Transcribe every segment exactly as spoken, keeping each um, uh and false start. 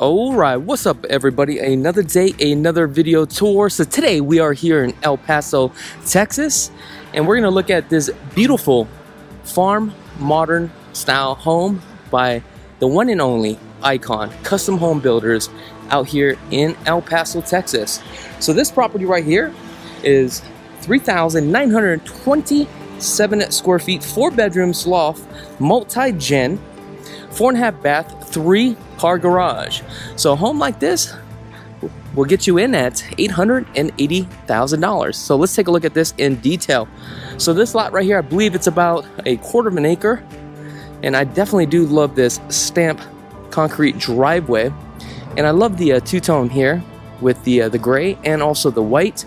Alright, what's up everybody? Another day, another video tour. So today we are here in El Paso, Texas, and we're gonna look at this beautiful farm modern style home by the one and only Icon Custom Home Builders out here in El Paso, Texas. So this property right here is three thousand nine hundred twenty-seven square feet, four bedrooms, loft, multi-gen, four and a half bath, three car garage. So a home like this will get you in at eight hundred eighty thousand dollars. So let's take a look at this in detail. So this lot right here, I believe it's about a quarter of an acre. And I definitely do love this stamp concrete driveway. And I love the uh, two-tone here with the, uh, the gray and also the white.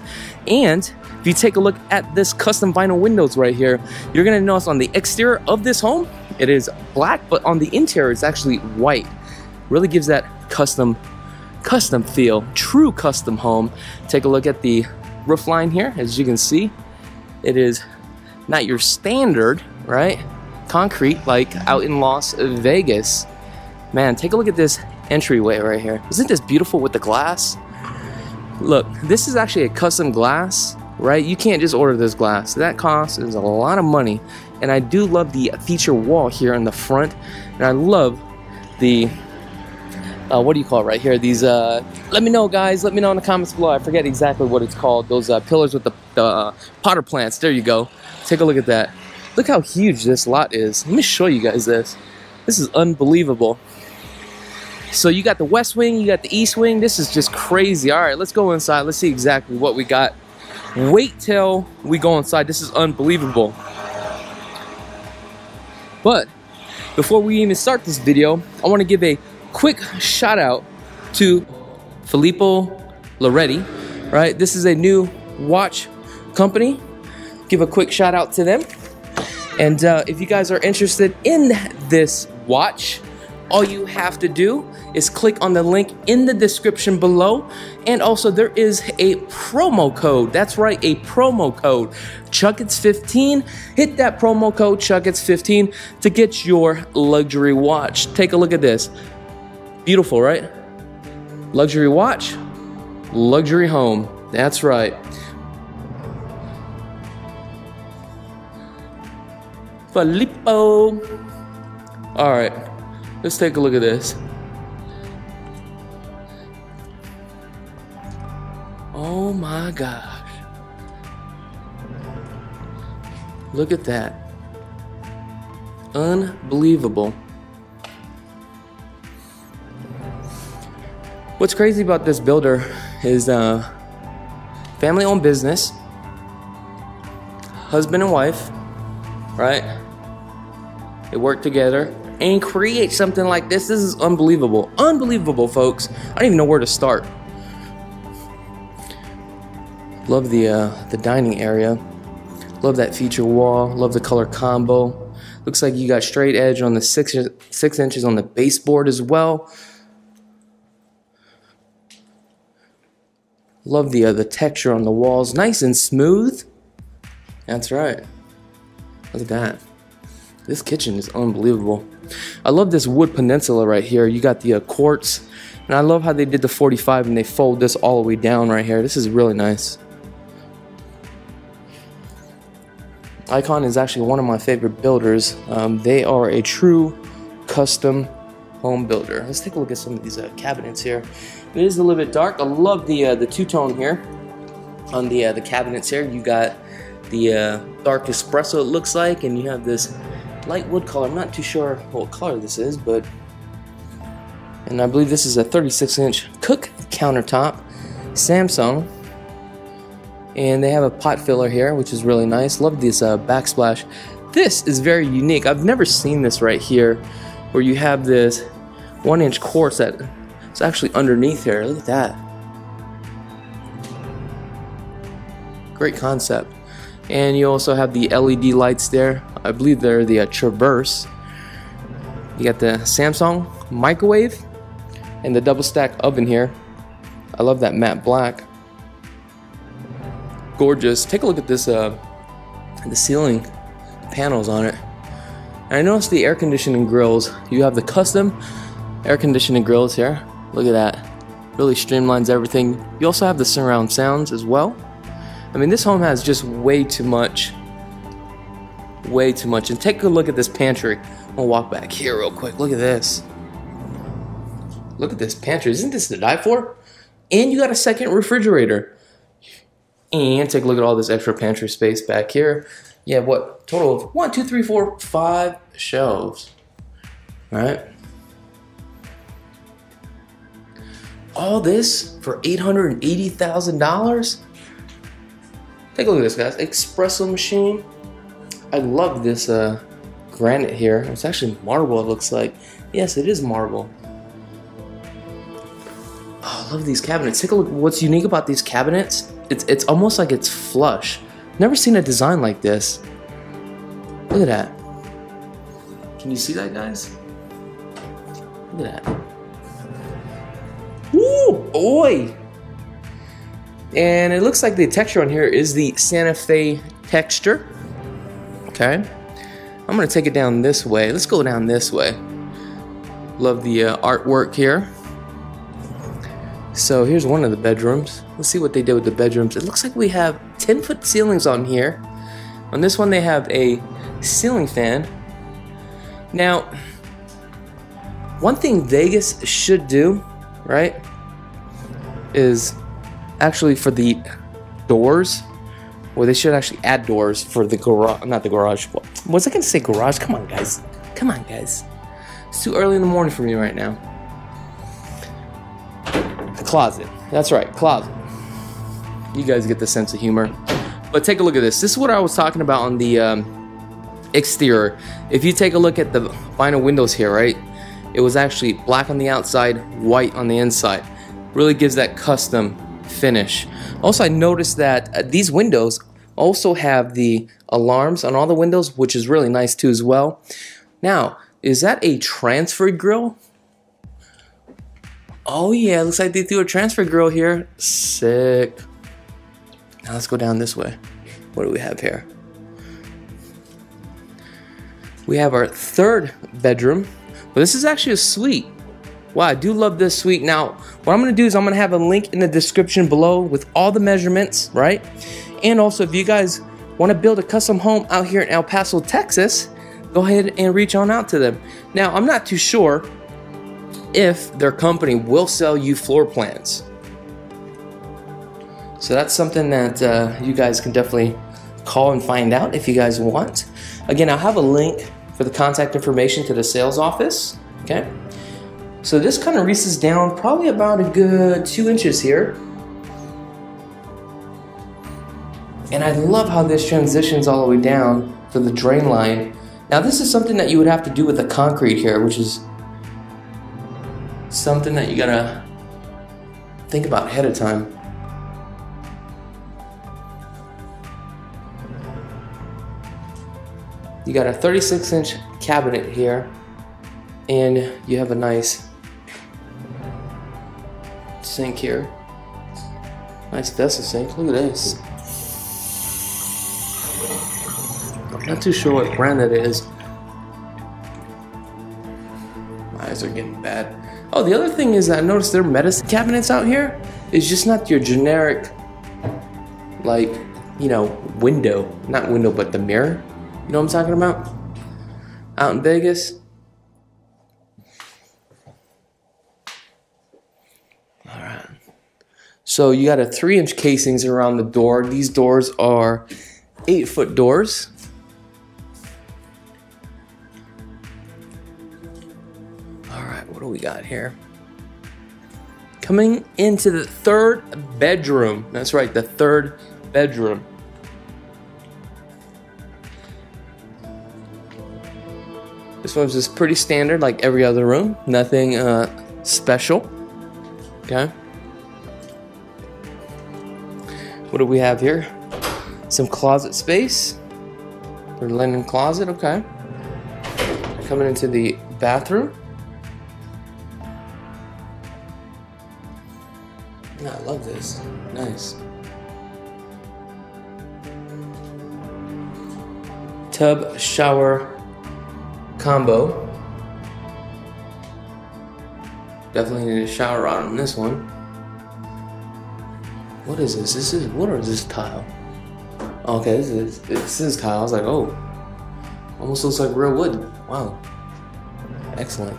And if you take a look at this custom vinyl windows right here, you're gonna notice on the exterior of this home, it is black, but on the interior, it's actually white. Really gives that custom, custom feel, true custom home. Take a look at the roof line here. As you can see, it is not your standard, right? Concrete like out in Las Vegas. Man, take a look at this entryway right here. Isn't this beautiful with the glass? Look, this is actually a custom glass, right? You can't just order this glass. That cost is a lot of money. And I do love the feature wall here in the front. And I love the Uh, what do you call it right here? These, uh, let me know guys, let me know in the comments below. I forget exactly what it's called. Those uh, pillars with the, the uh, potter plants, there you go. Take a look at that. Look how huge this lot is. Let me show you guys this. This is unbelievable. So you got the west wing, you got the east wing. This is just crazy. All right, let's go inside. Let's see exactly what we got. Wait till we go inside. This is unbelievable. But before we even start this video, I want to give a quick shout out to Filippo Loreti, right? This is a new watch company. Give a quick shout out to them. And uh, if you guys are interested in this watch, all you have to do is click on the link in the description below. And also there is a promo code. That's right, a promo code, Chakits fifteen. Hit that promo code, Chakits fifteen, to get your luxury watch. Take a look at this. Beautiful, right? Luxury watch, luxury home. That's right. Filippo. All right, let's take a look at this. Oh my gosh. Look at that. Unbelievable. What's crazy about this builder is uh, family-owned business, husband and wife, right? They work together and create something like this. This is unbelievable. Unbelievable, folks. I don't even know where to start. Love the, uh, the dining area. Love that feature wall. Love the color combo. Looks like you got straight edge on the six, six inches on the baseboard as well. Love the, uh, the texture on the walls, nice and smooth. That's right. Look at that. This kitchen is unbelievable. I love this wood peninsula right here. You got the uh, quartz, and I love how they did the forty-five and they fold this all the way down right here. This is really nice. Icon is actually one of my favorite builders. Um, they are a true custom home builder. Let's take a look at some of these uh, cabinets here. It is a little bit dark. I love the uh, the two-tone here on the uh, the cabinets here. You got the uh, dark espresso, it looks like, and you have this light wood color. I'm not too sure what color this is, but and I believe this is a thirty-six inch cook countertop, Samsung, and they have a pot filler here, which is really nice. Love this uh, backsplash. This is very unique. I've never seen this right here, where you have this one inch quartz that it's actually underneath here. Look at that. Great concept. And you also have the L E D lights there. I believe they're the uh, Traverse. You got the Samsung microwave and the double stack oven here. I love that matte black. Gorgeous. Take a look at this, uh, the ceiling panels on it. And I noticed the air conditioning grills. You have the custom air conditioning grills here. Look at that. Really streamlines everything. You also have the surround sounds as well. I mean, this home has just way too much. Way too much. And take a look at this pantry. I'm gonna walk back here real quick. Look at this. Look at this pantry. Isn't this to die for? And you got a second refrigerator. And take a look at all this extra pantry space back here. You have what? Total of one, two, three, four, five shelves. All right. All this for eight hundred eighty thousand dollars? Take a look at this, guys. Espresso machine. I love this uh, granite here. It's actually marble, it looks like. Yes, it is marble. Oh, I love these cabinets. Take a look at what's unique about these cabinets. It's, it's almost like it's flush. Never seen a design like this. Look at that. Can you see that, guys? Look at that. Woo, boy! And it looks like the texture on here is the Santa Fe texture. Okay, I'm gonna take it down this way. Let's go down this way. Love the uh, artwork here. So here's one of the bedrooms. Let's see what they did with the bedrooms. It looks like we have ten foot ceilings on here. On this one, they have a ceiling fan. Now, one thing Vegas should do, right, is actually for the doors, well, they should actually add doors for the garage, not the garage. Was I gonna say garage? Come on, guys. Come on, guys. It's too early in the morning for me right now. The closet. That's right, closet. You guys get the sense of humor. But take a look at this. This is what I was talking about on the um, exterior. If you take a look at the vinyl windows here, right? It was actually black on the outside, white on the inside. Really gives that custom finish. Also, I noticed that uh, these windows also have the alarms on all the windows, which is really nice too as well. Now, is that a transfer grill? Oh yeah, looks like they threw a transfer grill here. Sick. Now let's go down this way. What do we have here? We have our third bedroom. But this is actually a suite. Wow, I do love this suite. Now, what I'm gonna do is I'm gonna have a link in the description below with all the measurements, right? And also, if you guys wanna build a custom home out here in El Paso, Texas, go ahead and reach on out to them. Now, I'm not too sure if their company will sell you floor plans. So that's something that uh, you guys can definitely call and find out if you guys want. Again, I'll have a link for the contact information to the sales office. Okay, so this kind of reaches down probably about a good two inches here, and I love how this transitions all the way down for the drain line. Now this is something that you would have to do with the concrete here, which is something that you gotta think about ahead of time. You got a thirty-six inch cabinet here, and you have a nice sink here. Nice vessel sink, look at this. I'm not too sure what brand that is. My eyes are getting bad. Oh, the other thing is that I noticed their medicine cabinets out here is just not your generic, like, you know, window. Not window, but the mirror. You know what I'm talking about? Out in Vegas. All right. So you got a three inch casings around the door. These doors are eight foot doors. All right, what do we got here? Coming into the third bedroom. That's right, the third bedroom. This one's just pretty standard, like every other room. Nothing uh, special. Okay. What do we have here? Some closet space. Or linen closet, okay. Coming into the bathroom. I love this. Nice. Tub, shower, combo. Definitely need a shower rod on this one. What is this? This is what is this tile? Okay, this is this is tile. I was like, oh, almost looks like real wood. Wow, excellent.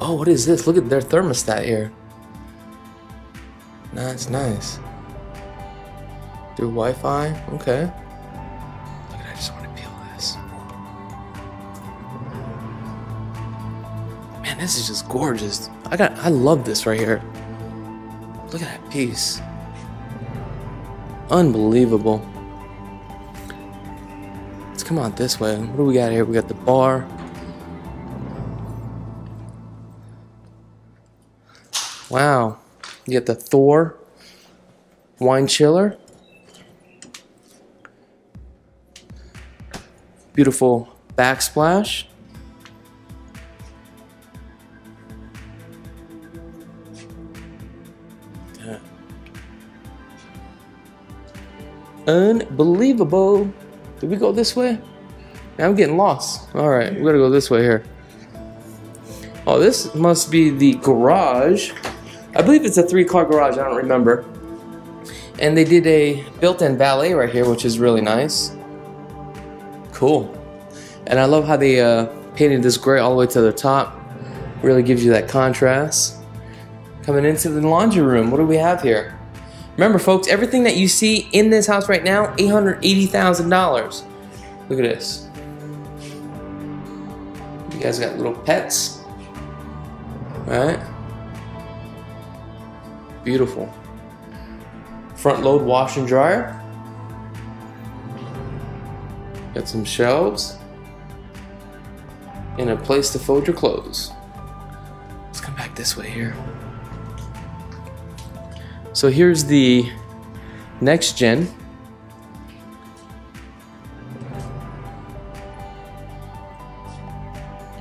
Oh, what is this? Look at their thermostat here. That's nice. Through Wi-Fi, okay. Look, I just want to peel this. Man, this is just gorgeous. I got, I love this right here. Look at that piece. Unbelievable. Let's come out this way. What do we got here? We got the bar. Wow, you got the Thor wine chiller. Beautiful backsplash. Yeah. Unbelievable. Did we go this way? Man, I'm getting lost. All right, we gotta go this way here. Oh, this must be the garage. I believe it's a three-car garage, I don't remember. And they did a built-in valet right here, which is really nice. Cool. And I love how they uh, painted this gray all the way to the top. Really gives you that contrast. Coming into the laundry room, what do we have here? Remember, folks, everything that you see in this house right now, eight hundred eighty thousand dollars. Look at this. You guys got little pets. All right. Beautiful. Front load wash and dryer. Got some shelves and a place to fold your clothes. Let's come back this way here. So here's the next gen.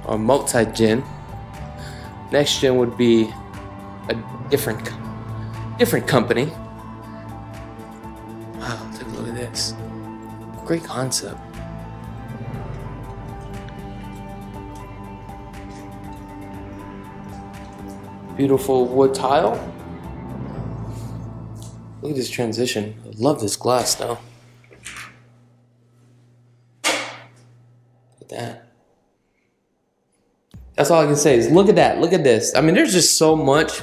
Or multi-gen. Next gen would be a different company. Different company. Wow, take a look at this. Great concept. Beautiful wood tile. Look at this transition. I love this glass though. Look at that. That's all I can say is look at that. Look at this. I mean, there's just so much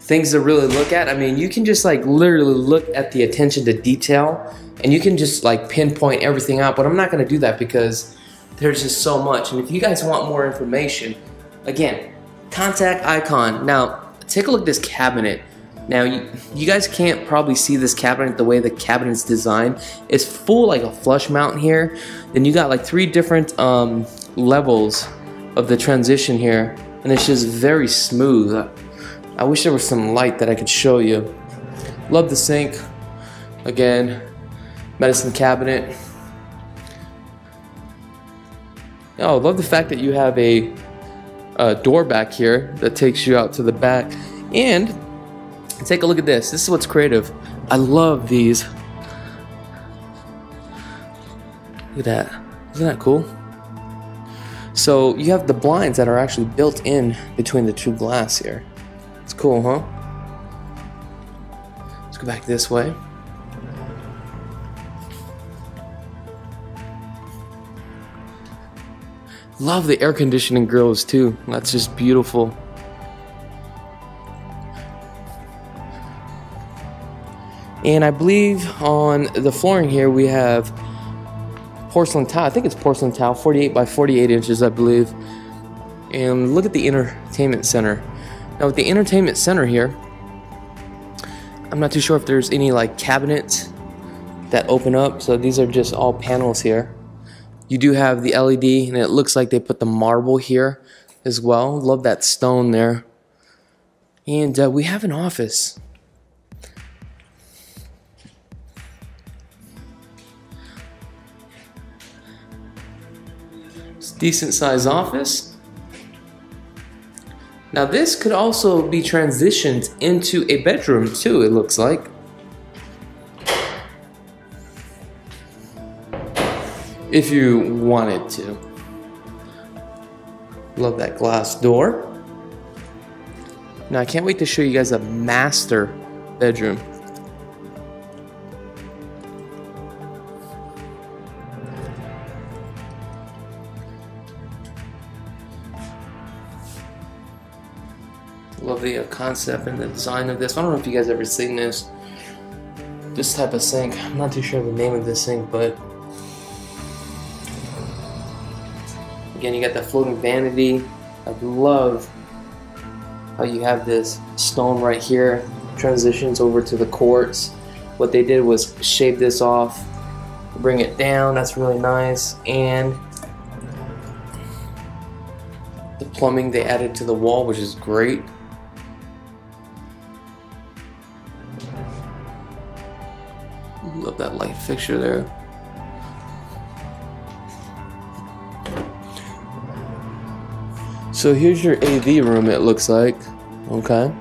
things to really look at. I mean, you can just like literally look at the attention to detail and you can just like pinpoint everything out, but I'm not gonna do that because there's just so much. And if you guys want more information, again, contact Icon. Now, take a look at this cabinet. Now, you, you guys can't probably see this cabinet the way the cabinet's designed. It's full like a flush mount here. Then you got like three different um, levels of the transition here. And it's just very smooth. I wish there was some light that I could show you. Love the sink. Again, medicine cabinet. Oh, love the fact that you have a, a door back here that takes you out to the back. And take a look at this. This is what's creative. I love these. Look at that. Isn't that cool? So you have the blinds that are actually built in between the two glass here. It's cool, huh? Let's go back this way. Love the air conditioning grills too. That's just beautiful. And I believe on the flooring here we have porcelain tile. I think it's porcelain tile, forty-eight by forty-eight inches, I believe. And look at the entertainment center. Now with the entertainment center here, I'm not too sure if there's any like cabinets that open up, so these are just all panels here. You do have the L E D and it looks like they put the marble here as well. Love that stone there. And uh, we have an office. It's a decent sized office. Now this could also be transitioned into a bedroom too, it looks like. If you wanted to. Love that glass door. Now I can't wait to show you guys a master bedroom. Love the uh, concept and the design of this. I don't know if you guys ever seen this. This type of sink. I'm not too sure of the name of this sink, but again, you got that floating vanity. I love how you have this stone right here, transitions over to the quartz. What they did was shave this off, bring it down. That's really nice. And the plumbing they added to the wall, which is great. Love that light fixture there. So here's your A V room, it looks like. Okay.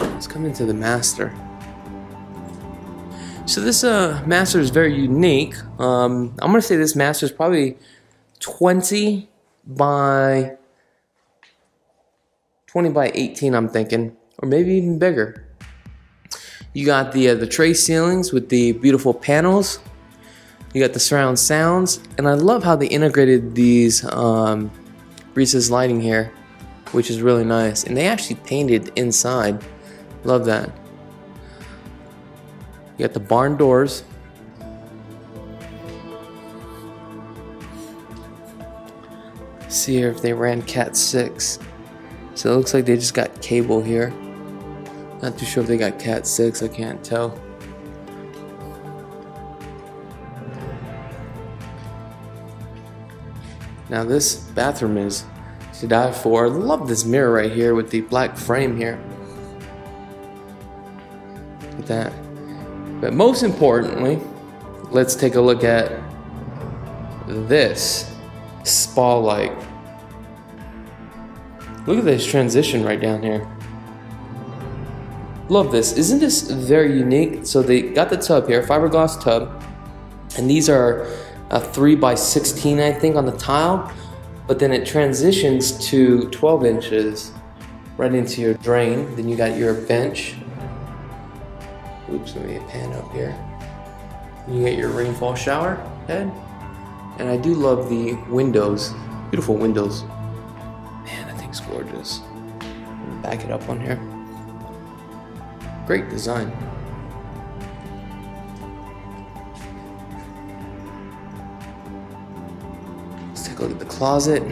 Let's come into the master. So this uh, master is very unique. Um, I'm gonna say this master is probably twenty by eighteen, I'm thinking, or maybe even bigger. You got the uh, the tray ceilings with the beautiful panels. You got the surround sounds, and I love how they integrated these um, recessed lighting here, which is really nice. And they actually painted inside. Love that. You got the barn doors. Let's see here if they ran Cat six. So it looks like they just got cable here. Not too sure if they got Cat six, I can't tell. Now this bathroom is to die for. I love this mirror right here with the black frame here. Look at that. But most importantly, let's take a look at this spa light. Look at this transition right down here. Love this. Isn't this very unique? So they got the tub here, fiberglass tub, and these are a three by sixteen, I think, on the tile, but then it transitions to twelve inches right into your drain. Then you got your bench. Oops, let me pan up here. You get your rainfall shower head, and I do love the windows. Beautiful windows. Man, that thing's gorgeous. Back it up on here. Great design. Let's take a look at the closet.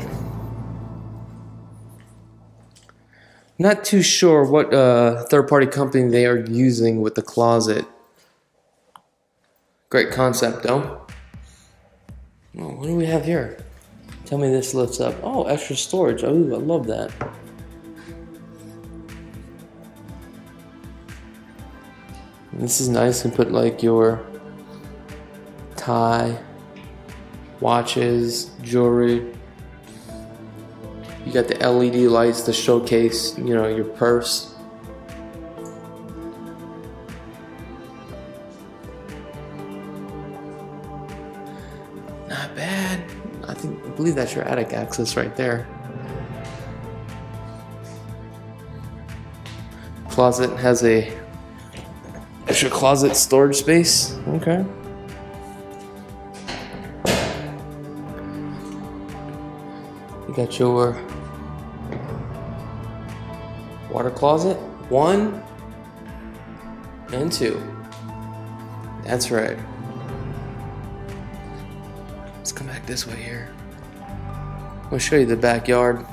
Not too sure what uh, third-party company they are using with the closet. Great concept, though. Oh, what do we have here? Tell me this lifts up. Oh, extra storage. Oh, I love that. This is nice, and put like your tie, watches, jewelry. You got the L E D lights to showcase, you know, your purse. Not bad. I think, I believe that's your attic access right there. Closet has a extra closet storage space. Okay. You got your water closet. One and two. That's right. Let's come back this way here. I'll show you the backyard.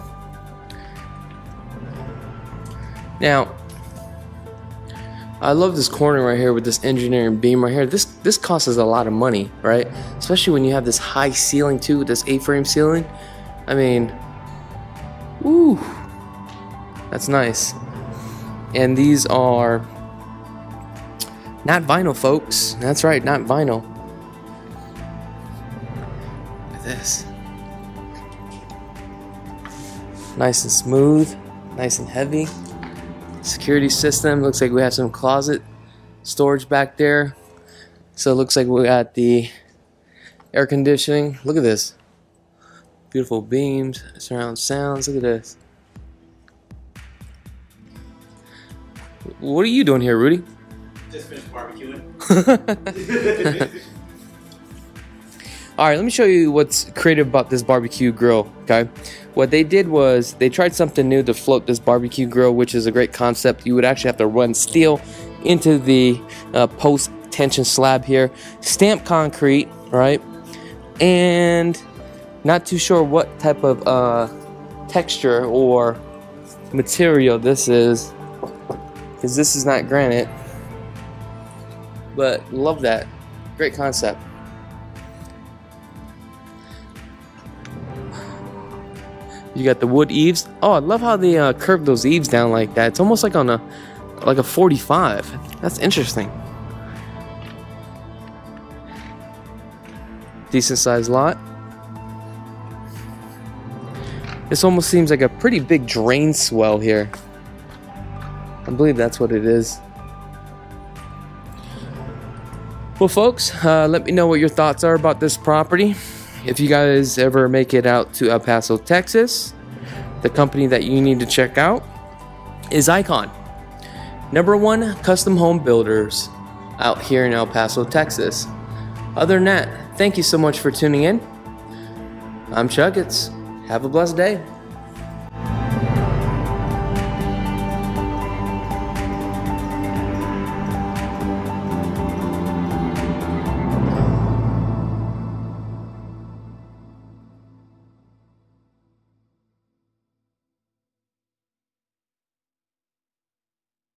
Now, I love this corner right here with this engineering beam right here. This this costs us a lot of money, right? Especially when you have this high ceiling too, with this A-frame ceiling. I mean, woo, that's nice. And these are not vinyl, folks. That's right, not vinyl. Look at this. Nice and smooth, nice and heavy. Security system. Looks like we have some closet storage back there. So it looks like we got the air conditioning. Look at this. Beautiful beams, surround sounds. Look at this. What are you doing here, Rudy? Just finished barbecuing. Alright, let me show you what's creative about this barbecue grill, okay? What they did was they tried something new to float this barbecue grill, which is a great concept. You would actually have to run steel into the uh, post tension slab here, stamp concrete, right? And not too sure what type of uh, texture or material this is, because this is not granite. But love that. Great concept. You got the wood eaves. Oh, I love how they uh, curve those eaves down like that. It's almost like on a like a forty-five. That's interesting. Decent sized lot. This almost seems like a pretty big drain swell here. I believe that's what it is. Well, folks, uh, let me know what your thoughts are about this property. If you guys ever make it out to El Paso, Texas, the company that you need to check out is Icon. Number one custom home builders out here in El Paso, Texas. Other than that, thank you so much for tuning in. I'm Chakits. Have a blessed day.